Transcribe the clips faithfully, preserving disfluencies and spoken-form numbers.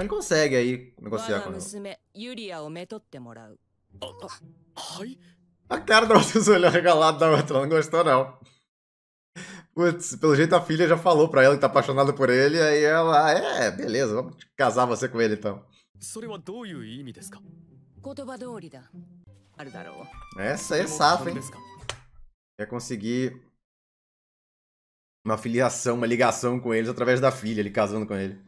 Ele consegue aí negociar com ele. A cara da nossa olhou regalado da outra, ela não gostou não. Putz, pelo jeito a filha já falou pra ela que tá apaixonada por ele, e aí ela, é, beleza, vamos casar você com ele então. Essa é safa, hein? Quer conseguir uma filiação, uma ligação com eles através da filha, ele casando com ele.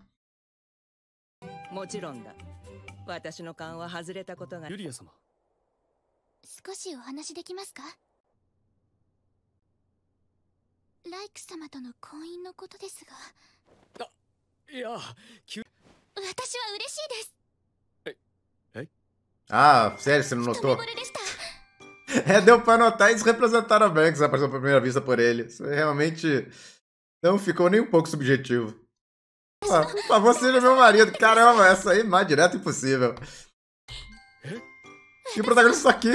Ah, sério, você não notou? É, deu pra notar, eles representaram a Banks, apareceu pela primeira vista por ele. Isso realmente não ficou nem um pouco subjetivo. Ah, por favor, seja meu marido. Caramba, essa aí mais direto impossível. E o protagonista aqui?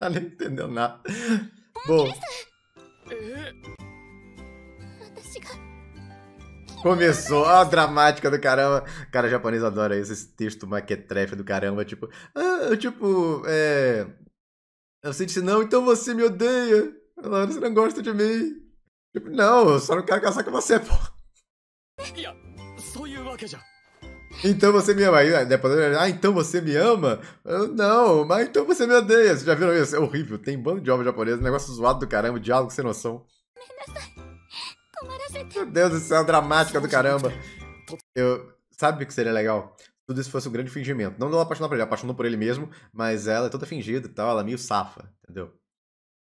Ela nem entendeu nada. Bom. Começou a dramática do caramba. Cara, o japonês adora isso, esse texto maquetrefe do caramba. Tipo, ah, tipo, é. Você disse, não, então você me odeia. Você não gosta de mim. Tipo, não, eu só não quero casar com você, pô. Então você me ama. Aí depois, ah, então você me ama? Eu, não, mas então você me odeia. Vocês já viram isso? É horrível. Tem bando de homens japoneses, negócio zoado do caramba, diálogo sem noção. Meu Deus do céu, dramática do caramba. Eu, sabe o que seria legal? Tudo isso fosse um grande fingimento. Não deu ela apaixonar por ele, ela apaixonou por ele mesmo, mas ela é toda fingida e tal, ela é meio safa, entendeu?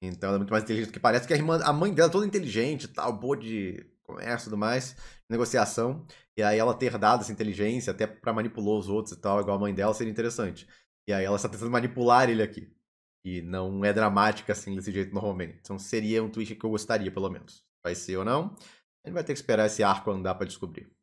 Então ela é muito mais inteligente do que parece, que a, irmã, a mãe dela é toda inteligente e tal, boa de comércio e tudo mais, negociação, e aí ela ter dado essa inteligência até pra manipular os outros e tal, igual a mãe dela, seria interessante. E aí ela está tentando manipular ele aqui. E não é dramática assim, desse jeito normalmente. Então seria um twist que eu gostaria, pelo menos. Vai ser ou não? A gente vai ter que esperar esse arco andar pra descobrir.